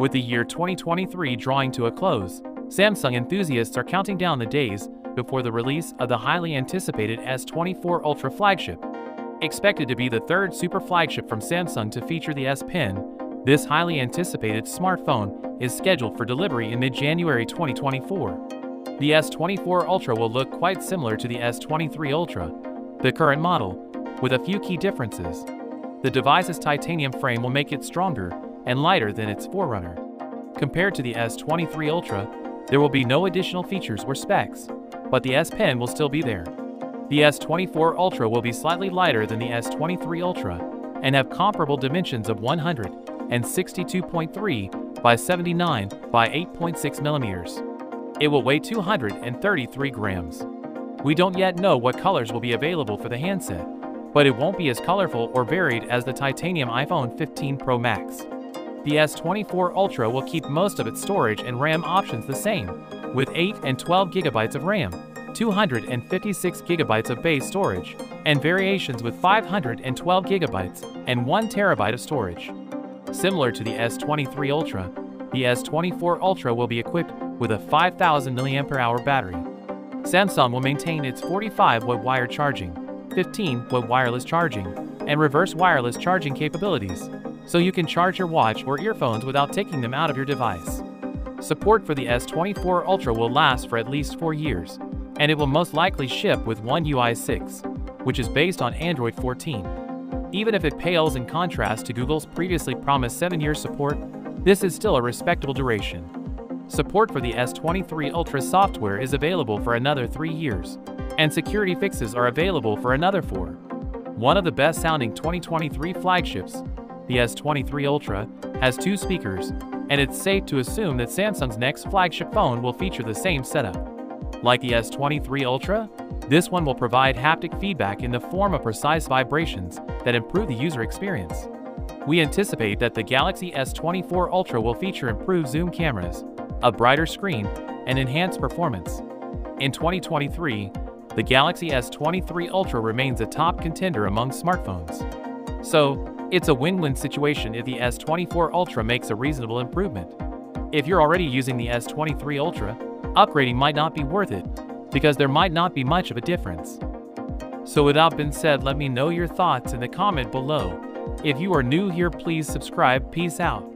With the year 2023 drawing to a close, Samsung enthusiasts are counting down the days before the release of the highly anticipated S24 Ultra flagship. Expected to be the third super flagship from Samsung to feature the S Pen, this highly anticipated smartphone is scheduled for delivery in mid-January 2024. The S24 Ultra will look quite similar to the S23 Ultra, the current model, with a few key differences. The device's titanium frame will make it stronger and lighter than its forerunner. Compared to the S23 Ultra, there will be no additional features or specs, but the S Pen will still be there. The S24 Ultra will be slightly lighter than the S23 Ultra and have comparable dimensions of 162.3 by 79 by 8.6 millimeters. It will weigh 233 grams. We don't yet know what colors will be available for the handset, but it won't be as colorful or varied as the titanium iPhone 15 Pro Max. The S24 Ultra will keep most of its storage and RAM options the same, with 8 and 12 gigabytes of RAM, 256 gigabytes of base storage, and variations with 512 gigabytes and 1 terabyte of storage. Similar to the S23 Ultra, the S24 Ultra will be equipped with a 5,000 mAh battery. Samsung will maintain its 45-watt wired charging, 15-watt wireless charging, and reverse wireless charging capabilities, so you can charge your watch or earphones without taking them out of your device. Support for the S24 Ultra will last for at least 4 years, and it will most likely ship with One UI 6, which is based on Android 14. Even if it pales in contrast to Google's previously promised 7-year support, this is still a respectable duration. Support for the S23 Ultra software is available for another 3 years, and security fixes are available for another 4. One of the best-sounding 2023 flagships, the S23 Ultra, has 2 speakers, and it's safe to assume that Samsung's next flagship phone will feature the same setup. Like the S23 Ultra, this one will provide haptic feedback in the form of precise vibrations that improve the user experience. We anticipate that the Galaxy S24 Ultra will feature improved zoom cameras, a brighter screen, and enhanced performance. In 2023, the Galaxy S23 Ultra remains a top contender among smartphones. So, it's a win-win situation if the S24 Ultra makes a reasonable improvement. If you're already using the S23 Ultra, upgrading might not be worth it, because there might not be much of a difference. So with that being said, let me know your thoughts in the comment below. If you are new here, please subscribe. Peace out.